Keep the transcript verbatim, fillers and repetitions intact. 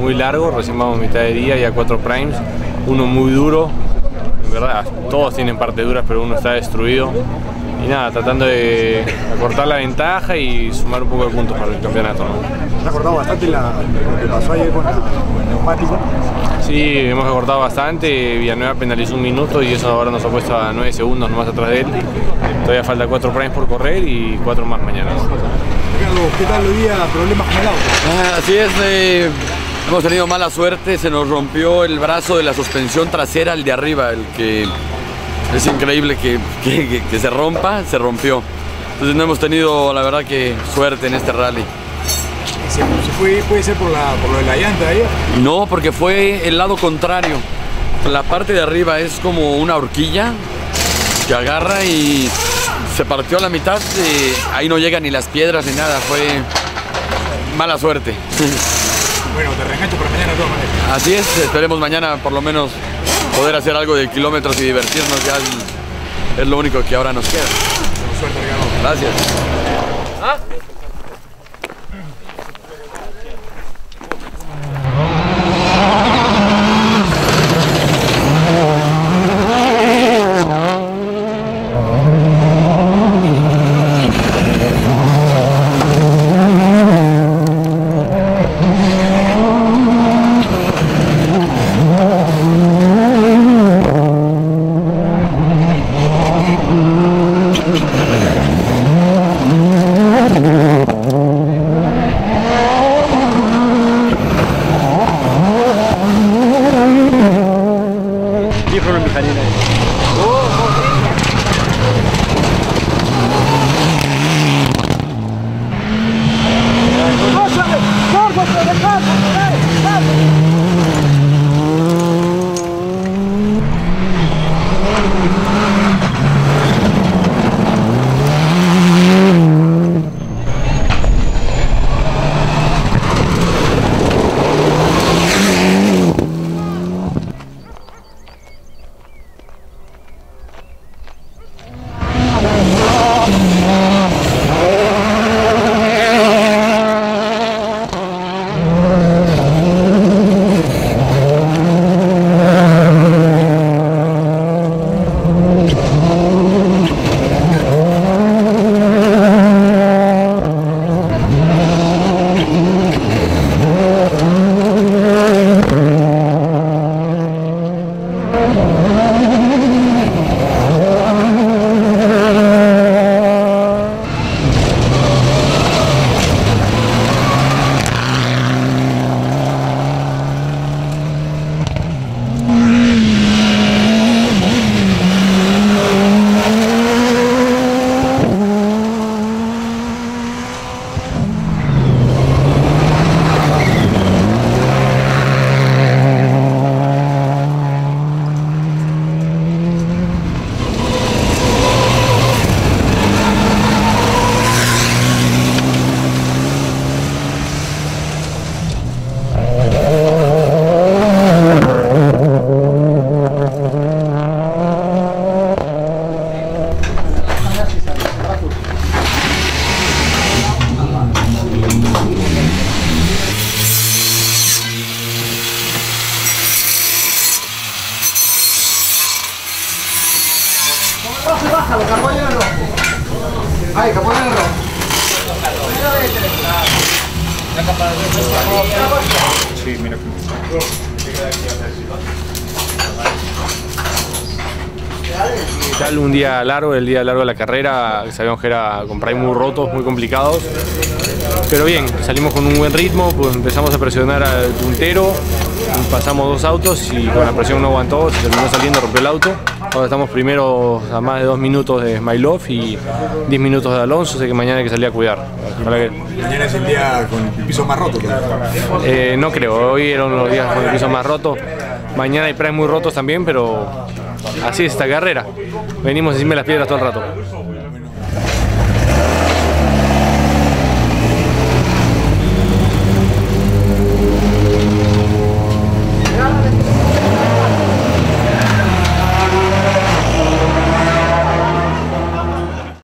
Muy largo, recién vamos a mitad de día, ya cuatro primes, uno muy duro, en verdad todos tienen partes duras pero uno está destruido y nada, tratando de acortar la ventaja y sumar un poco de puntos para el campeonato, ¿no? ¿Has acortado bastante la, lo que pasó ayer con el neumático? Sí, hemos acortado bastante, Villanueva penalizó un minuto y eso ahora nos ha puesto a nueve segundos nomás atrás de él, todavía falta cuatro primes por correr y cuatro más mañana, ¿no? ¿Qué tal hoy día? ¿Problemas con el auto? Ah, así es, eh, hemos tenido mala suerte, se nos rompió el brazo de la suspensión trasera, el de arriba, el que es increíble que, que, que se rompa, se rompió. Entonces no hemos tenido, la verdad, que suerte en este rally. ¿Se fue, puede ser por, la, por lo de la llanta de ayer? No, porque fue el lado contrario. La parte de arriba es como una horquilla que agarra y... se partió a la mitad, eh, ahí no llegan ni las piedras ni nada, fue mala suerte. Bueno, te reengancho para mañana de todas maneras. Así es, esperemos mañana por lo menos poder hacer algo de kilómetros y divertirnos, ya es, es lo único que ahora nos queda. Con suerte, digamos. Gracias. ¿Ah? Mm-hmm. Sí, mira cómo está. Tal un día largo, el día largo de la carrera, sabíamos que era con primes muy rotos, muy complicados. Pero bien, salimos con un buen ritmo, pues empezamos a presionar al puntero, pasamos dos autos y con la presión no aguantó, se terminó saliendo, rompió el auto. Ahora estamos primero a más de dos minutos de Smailov y diez minutos de Alonso, así que mañana hay que salir a cuidar. Que... ¿Mañana es el día con el piso más roto? Eh, no creo, hoy eran los días con el piso más roto. Mañana hay primes muy rotos también, pero así es esta carrera. Venimos encima de las piedras todo el rato.